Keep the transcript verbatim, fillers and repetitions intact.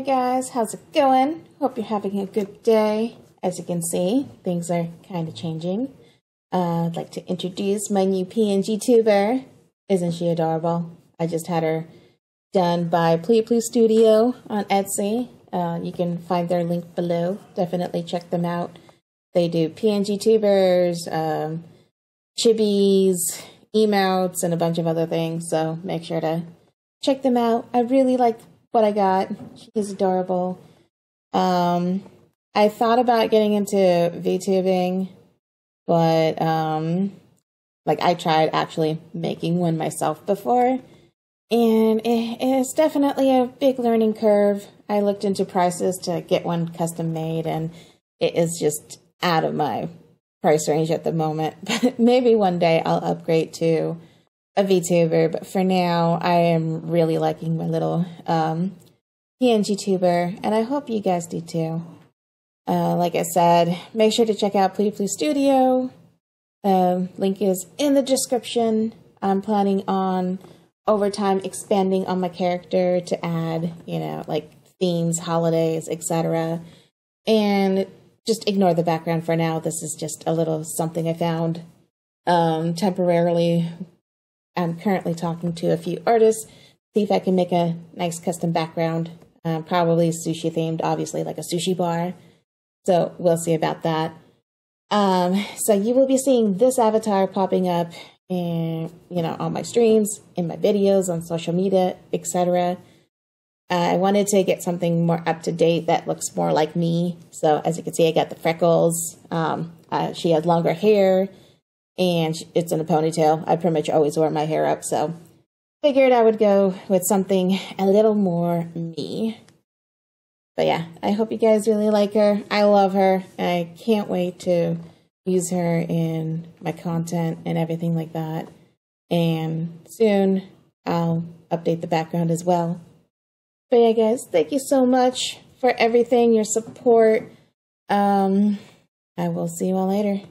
Hi guys, how's it going? Hope you're having a good day. As you can see, things are kind of changing. Uh, I'd like to introduce my new PNGtuber. Isn't she adorable? I just had her done by PliPluStudio on Etsy. Uh, you can find their link below. Definitely check them out. They do PNGtubers, um, chibis, emotes, and a bunch of other things. So make sure to check them out. I really like what I got. She's adorable. Um, I thought about getting into VTubing, but um, like I tried actually making one myself before, and it is definitely a big learning curve. I looked into prices to get one custom made, and it is just out of my price range at the moment. But maybe one day I'll upgrade to a VTuber, but for now I am really liking my little um, PNGtuber, and I hope you guys do too. Uh, like I said, make sure to check out PliPluStudio. Um, link is in the description. I'm planning on over time expanding on my character to add, you know, like themes, holidays, et cetera. And just ignore the background for now. This is just a little something I found um, temporarily. I'm currently talking to a few artists, see if I can make a nice custom background, uh, probably sushi themed, obviously, like a sushi bar. So we'll see about that. Um, so you will be seeing this avatar popping up in, you know, on my streams, in my videos, on social media, et cetera. Uh, I wanted to get something more up to date that looks more like me. So as you can see, I got the freckles. Um, uh, she has longer hair. And it's in a ponytail. I pretty much always wear my hair up, so figured I would go with something a little more me. But yeah, I hope you guys really like her. I love her. I can't wait to use her in my content and everything like that. And soon I'll update the background as well. But yeah, guys, thank you so much for everything, your support. Um, I will see you all later.